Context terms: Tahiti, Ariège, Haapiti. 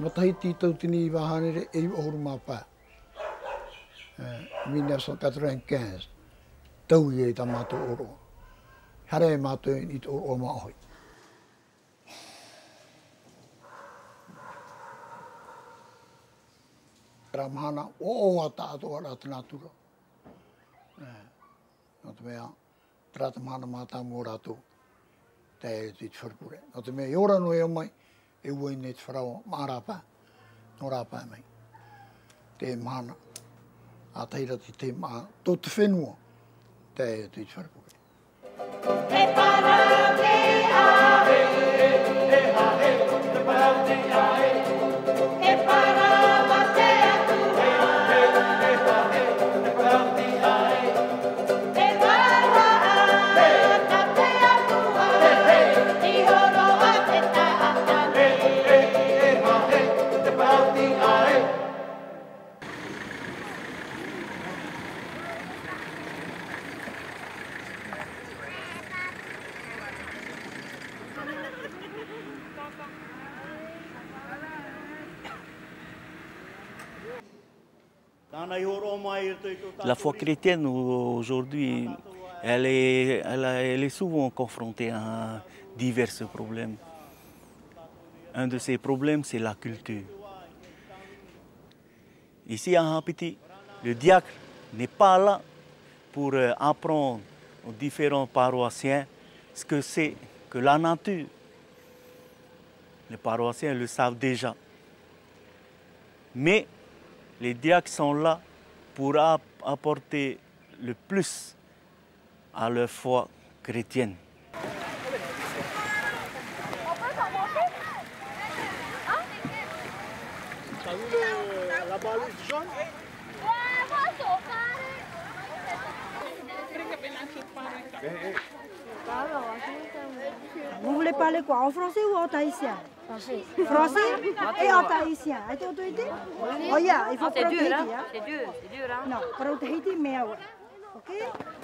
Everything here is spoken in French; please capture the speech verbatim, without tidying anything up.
Matai Tito Tini Bahanere et Ormapa. mille neuf cent quatre-vingt-quinze. Taouye Tamato Oro. Hare Mato Nit Ormahoy. Ramana Oata Ratnaturo. Not me Ratmana Mata Morato. T'es dit forpuré. Not me Yorano Yomai. Et où est frau Marapa, Norapa, mais des man à taille de ma toute fenouille, des du La foi chrétienne aujourd'hui, elle est, elle, elle est souvent confrontée à divers problèmes. Un de ces problèmes, c'est la culture. Ici à Haapiti, le diacre n'est pas là pour apprendre aux différents paroissiens ce que c'est que la nature. Les paroissiens le savent déjà. Mais les diacres sont là pour apporter le plus à leur foi chrétienne. Vous voulez parler quoi, en français ou en tahitien? Français. Français et en tahitien. Oh yeah, il faut c'est dur, hein? C'est dur, c'est dur, hein? Non, pour le Tahiti, mais ouais. OK?